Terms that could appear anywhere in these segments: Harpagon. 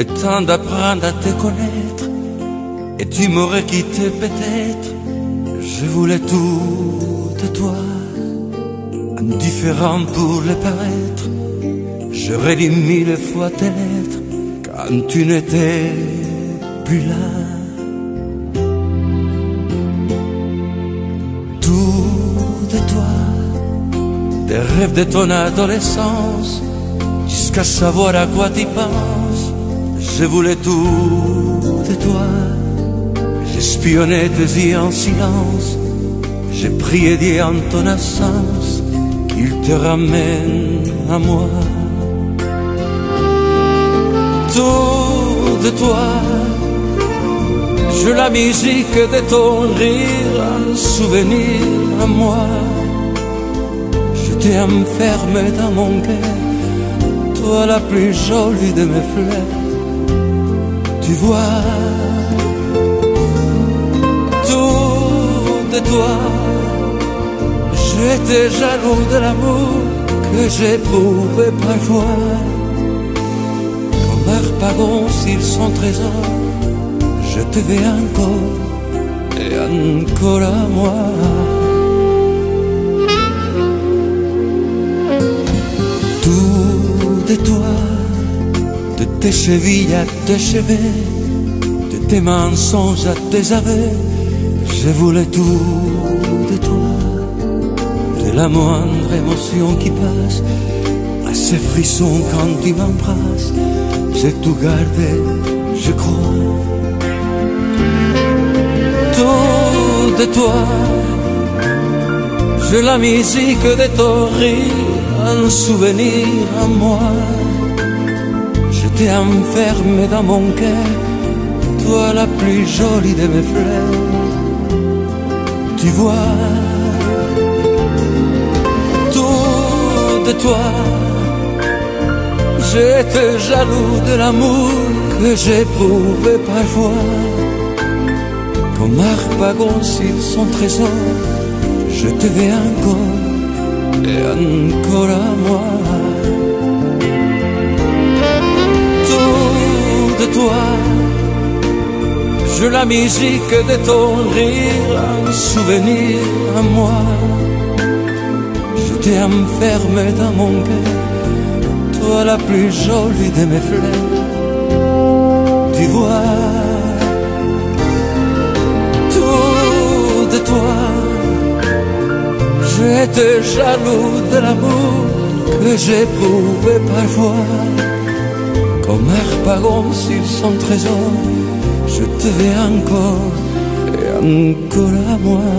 le temps d'apprendre à te connaître, et tu m'aurais quitté peut-être. Je voulais tout de toi, indifférent pour le paraître. J'aurais lu mille fois tes lettres quand tu n'étais plus là. Tout de toi, des rêves de ton adolescence, jusqu'à savoir à quoi tu penses. Je voulais tout de toi. J'espionnais tes yeux en silence, j'ai prié Dieu en ton absence qu'il te ramène à moi. Tout de toi, je la musique de ton rire, un souvenir à moi. Je t'ai enfermé dans mon cœur, toi la plus jolie de mes fleurs. Tu vois, tout de toi, j'étais jaloux de l'amour que j'éprouvais parfois. Comme Harpagon sur son trésor, je te vais encore et encore à moi. Tout de toi, de tes chevilles à tes cheveux, de tes mensonges à tes aveux, je voulais tout de toi. De la moindre émotion qui passe à ces frissons quand tu m'embrasses, j'ai tout gardé, je crois. Tout de toi, j'ai la musique de ton rire, un souvenir à moi. J'étais enfermé dans mon cœur, toi la plus jolie de mes fleurs. Tu vois, tout de toi, j'étais jaloux de l'amour que j'éprouvais parfois. Comme Harpagon sur son trésor, je te vais encore et encore à moi. Tout de toi, je la musique de ton rire, un souvenir à moi. Je t'ai enfermé dans mon cœur, toi la plus jolie de mes fleurs. Tu vois, tout de toi, j'étais jaloux de l'amour que j'éprouvais parfois. Comme Harpagon sur son trésor, je te vais encore et encore à moi.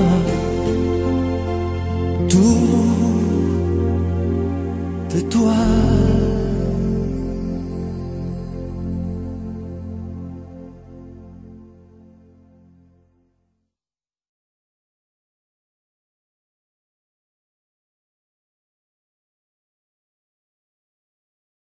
Tout de toi.